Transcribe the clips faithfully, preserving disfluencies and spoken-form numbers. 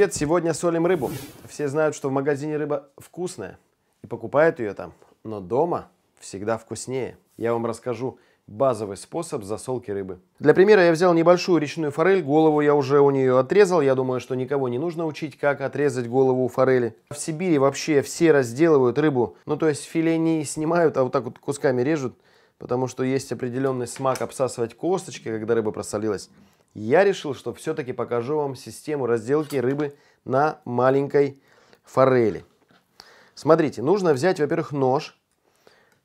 привет! Сегодня солим рыбу. Все знают, что в магазине рыба вкусная и покупают ее там, но дома всегда вкуснее. Я вам расскажу базовый способ засолки рыбы. Для примера я взял небольшую речную форель, голову я уже у нее отрезал. Я думаю, что никого не нужно учить, как отрезать голову у форели. В Сибири вообще все разделывают рыбу, ну то есть филе не снимают, а вот так вот кусками режут, потому что есть определенный смак обсасывать косточки, когда рыба просолилась. Я решил, что все-таки покажу вам систему разделки рыбы на маленькой форели. Смотрите, нужно взять, во-первых, нож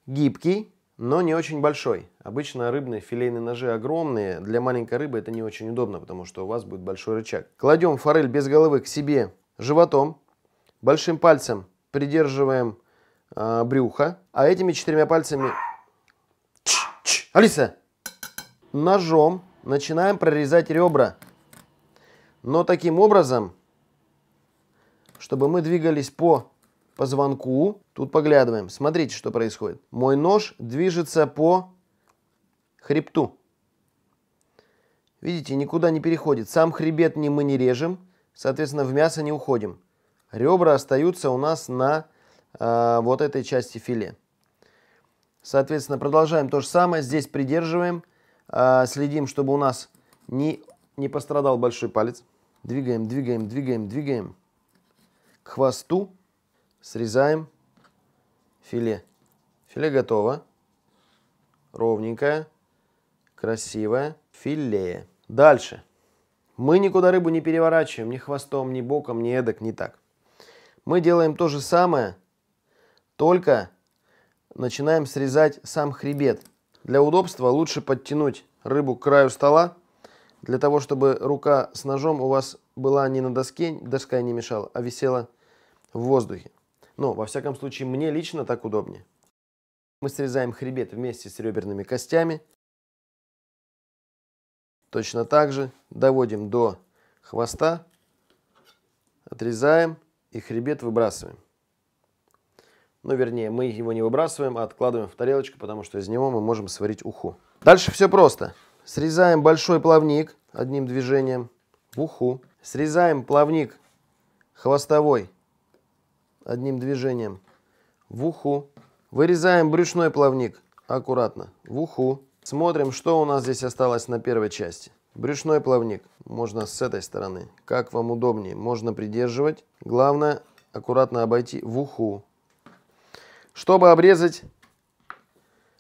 гибкий, но не очень большой. Обычно рыбные филейные ножи огромные, для маленькой рыбы это не очень удобно, потому что у вас будет большой рычаг. Кладем форель без головы к себе животом, большим пальцем придерживаем э, брюхо, а этими четырьмя пальцами... Чш, чш, Алиса! Ножом начинаем прорезать ребра, но таким образом, чтобы мы двигались по позвонку. Тут поглядываем. Смотрите, что происходит. Мой нож движется по хребту. Видите, никуда не переходит. Сам хребет мы не режем, соответственно, в мясо не уходим. Ребра остаются у нас на э, вот этой части филе. Соответственно, продолжаем то же самое. Здесь придерживаем, э, следим, чтобы у нас не, не пострадал большой палец. Двигаем, двигаем, двигаем, двигаем к хвосту. Срезаем филе. Филе готово. Ровненькое, красивое филе. Дальше. Мы никуда рыбу не переворачиваем, ни хвостом, ни боком, ни эдак, ни так. Мы делаем то же самое, только начинаем срезать сам хребет. Для удобства лучше подтянуть рыбу к краю стола, для того, чтобы рука с ножом у вас была не на доске, доска не мешала, а висела в воздухе. Но, во всяком случае, мне лично так удобнее. Мы срезаем хребет вместе с реберными костями. Точно так же доводим до хвоста, отрезаем и хребет выбрасываем. Ну, вернее, мы его не выбрасываем, а откладываем в тарелочку, потому что из него мы можем сварить уху. Дальше все просто. Срезаем большой плавник одним движением в уху. Срезаем плавник хвостовой одним движением в уху. Вырезаем брюшной плавник аккуратно в уху. Смотрим, что у нас здесь осталось на первой части. Брюшной плавник можно с этой стороны, как вам удобнее, можно придерживать. Главное, аккуратно обойти в уху, чтобы обрезать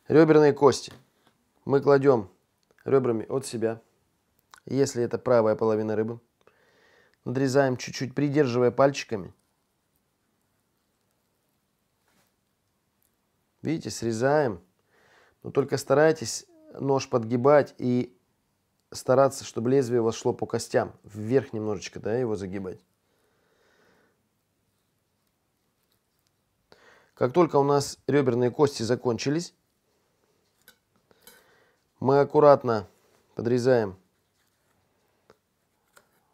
реберные кости. Мы кладем ребрами от себя, если это правая половина рыбы. Надрезаем чуть-чуть, придерживая пальчиками. Видите, срезаем, но только старайтесь нож подгибать и стараться, чтобы лезвие у вас шло по костям. Вверх немножечко, да, его загибать. Как только у нас реберные кости закончились, мы аккуратно подрезаем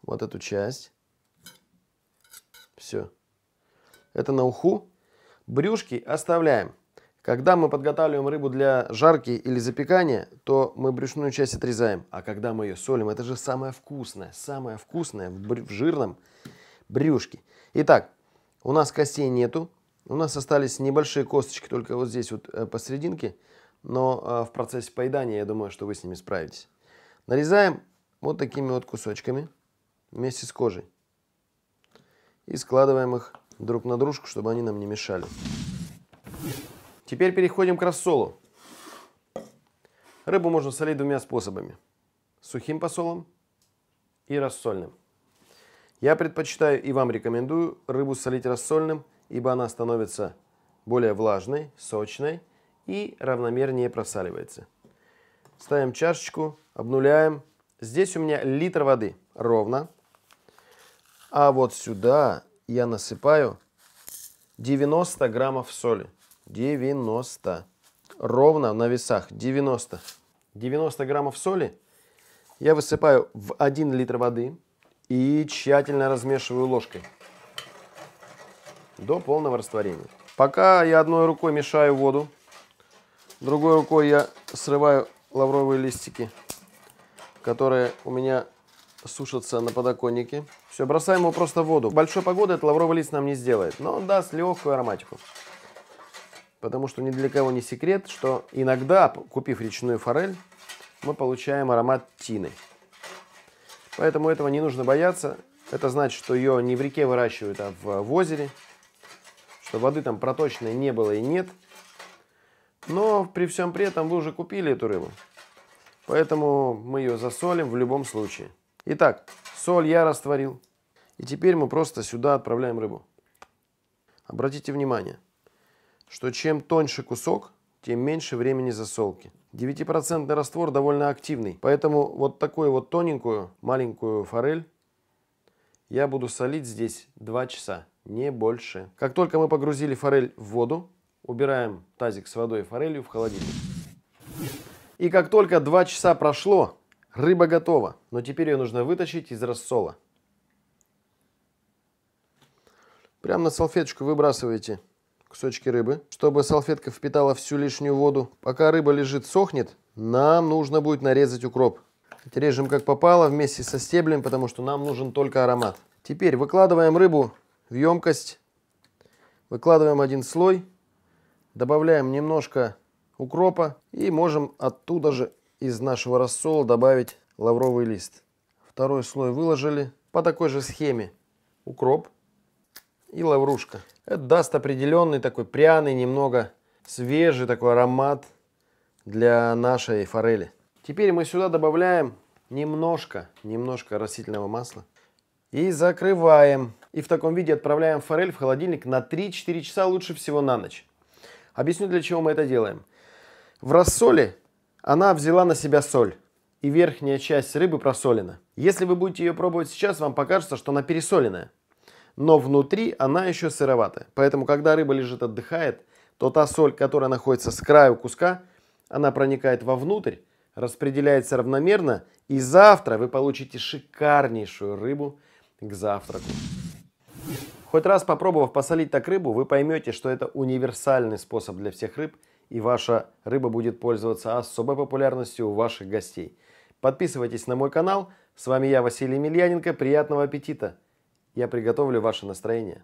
вот эту часть. Все. Это на уху. Брюшки оставляем. Когда мы подготавливаем рыбу для жарки или запекания, то мы брюшную часть отрезаем. А когда мы ее солим, это же самое вкусное, самое вкусное в, брю... в жирном брюшке. Итак, у нас костей нету, у нас остались небольшие косточки, только вот здесь вот посерединке, но в процессе поедания, я думаю, что вы с ними справитесь. Нарезаем вот такими вот кусочками вместе с кожей и складываем их друг на дружку, чтобы они нам не мешали. Теперь переходим к рассолу. Рыбу можно солить двумя способами. Сухим посолом и рассольным. Я предпочитаю и вам рекомендую рыбу солить рассольным, ибо она становится более влажной, сочной и равномернее просаливается. Ставим чашечку, обнуляем. Здесь у меня литр воды ровно. А вот сюда я насыпаю девяносто граммов соли. девяносто. Ровно на весах. девяносто. девяносто граммов соли я высыпаю в один литр воды и тщательно размешиваю ложкой до полного растворения. Пока я одной рукой мешаю воду, другой рукой я срываю лавровые листики, которые у меня сушатся на подоконнике. Все, бросаем его просто в воду. Большой погоды этот лавровый лист нам не сделает, но он даст легкую ароматику. Потому что ни для кого не секрет, что иногда, купив речную форель, мы получаем аромат тины. Поэтому этого не нужно бояться. Это значит, что ее не в реке выращивают, а в, в озере. Что воды там проточной не было и нет. Но при всем при этом вы уже купили эту рыбу. Поэтому мы ее засолим в любом случае. Итак, соль я растворил. И теперь мы просто сюда отправляем рыбу. Обратите внимание, что чем тоньше кусок, тем меньше времени засолки. девять процентов раствор довольно активный. Поэтому вот такую вот тоненькую, маленькую форель я буду солить здесь два часа, не больше. Как только мы погрузили форель в воду, убираем тазик с водой и форелью в холодильник. И как только два часа прошло, рыба готова. Но теперь ее нужно вытащить из рассола. Прямо на салфеточку выбрасываете кусочки рыбы, чтобы салфетка впитала всю лишнюю воду. Пока рыба лежит, сохнет, нам нужно будет нарезать укроп. Режем как попало вместе со стеблем, потому что нам нужен только аромат. Теперь выкладываем рыбу в емкость. Выкладываем один слой. Добавляем немножко укропа и можем оттуда же из нашего рассола добавить лавровый лист. Второй слой выложили по такой же схеме. Укроп и лаврушка. Это даст определенный такой пряный, немного свежий такой аромат для нашей форели. Теперь мы сюда добавляем немножко, немножко растительного масла. И закрываем. И в таком виде отправляем форель в холодильник на три-четыре часа, лучше всего на ночь. Объясню, для чего мы это делаем. В рассоле она взяла на себя соль, и верхняя часть рыбы просолена. Если вы будете ее пробовать сейчас, вам покажется, что она пересоленная. Но внутри она еще сыроватая. Поэтому, когда рыба лежит, отдыхает, то та соль, которая находится с краю куска, она проникает вовнутрь, распределяется равномерно, и завтра вы получите шикарнейшую рыбу к завтраку. Хоть раз попробовав посолить так рыбу, вы поймете, что это универсальный способ для всех рыб, и ваша рыба будет пользоваться особой популярностью у ваших гостей. Подписывайтесь на мой канал. С вами я, Василий Емельяненко. Приятного аппетита! Я приготовлю ваше настроение.